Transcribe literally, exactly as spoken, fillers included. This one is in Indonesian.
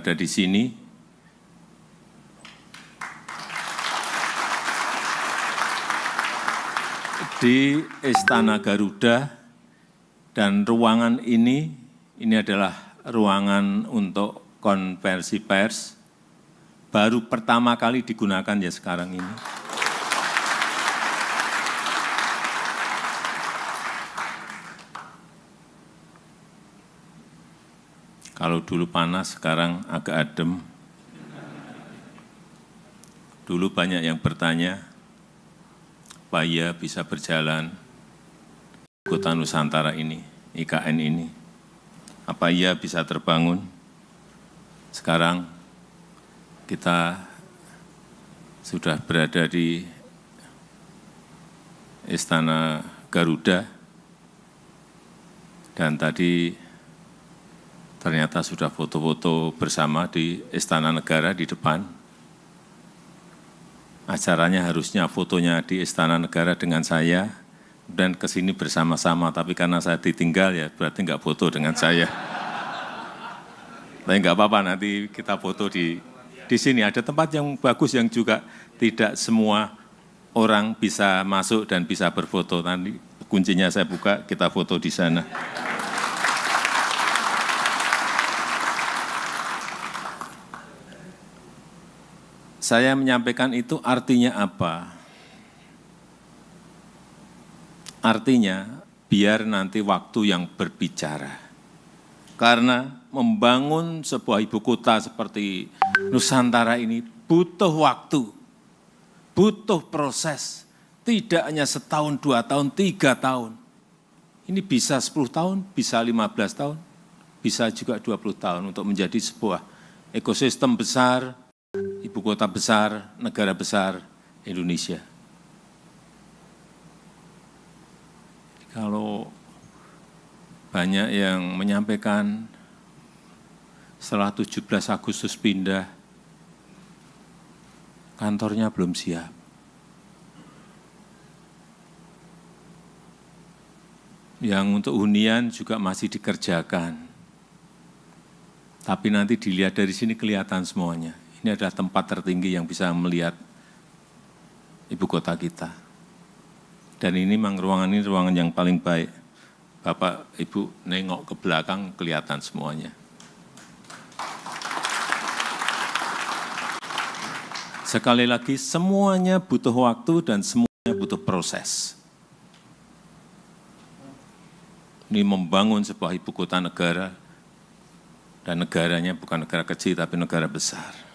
berada di sini. Di Istana Garuda dan ruangan ini, ini adalah ruangan untuk konversi pers, baru pertama kali digunakan ya sekarang ini. Kalau dulu panas, sekarang agak adem. Dulu banyak yang bertanya, Pak ya bisa berjalan kota Nusantara ini, I K N ini? Apa ya bisa terbangun? Sekarang kita sudah berada di Istana Garuda dan tadi ternyata sudah foto-foto bersama di Istana Negara di depan. Acaranya harusnya fotonya di Istana Negara dengan saya, dan ke sini bersama-sama, tapi karena saya ditinggal ya berarti enggak foto dengan saya. Tapi enggak apa-apa, nanti kita foto di, di sini. Ada tempat yang bagus yang juga tidak semua orang bisa masuk dan bisa berfoto. Nanti kuncinya saya buka, kita foto di sana. Saya menyampaikan itu artinya apa? Artinya biar nanti waktu yang berbicara. Karena membangun sebuah ibu kota seperti Nusantara ini butuh waktu, butuh proses. Tidak hanya setahun, dua tahun, tiga tahun. Ini bisa sepuluh tahun, bisa lima belas tahun, bisa juga dua puluh tahun untuk menjadi sebuah ekosistem besar, ibu kota besar, negara besar, Indonesia. Kalau banyak yang menyampaikan setelah tujuh belas Agustus pindah, kantornya belum siap. Yang untuk hunian juga masih dikerjakan. Tapi nanti dilihat dari sini kelihatan semuanya. Ini adalah tempat tertinggi yang bisa melihat ibu kota kita. Dan ini memang ruangan ini ruangan yang paling baik. Bapak, Ibu, nengok ke belakang kelihatan semuanya. Sekali lagi, semuanya butuh waktu dan semuanya butuh proses. Ini membangun sebuah ibu kota negara, dan negaranya bukan negara kecil tapi negara besar.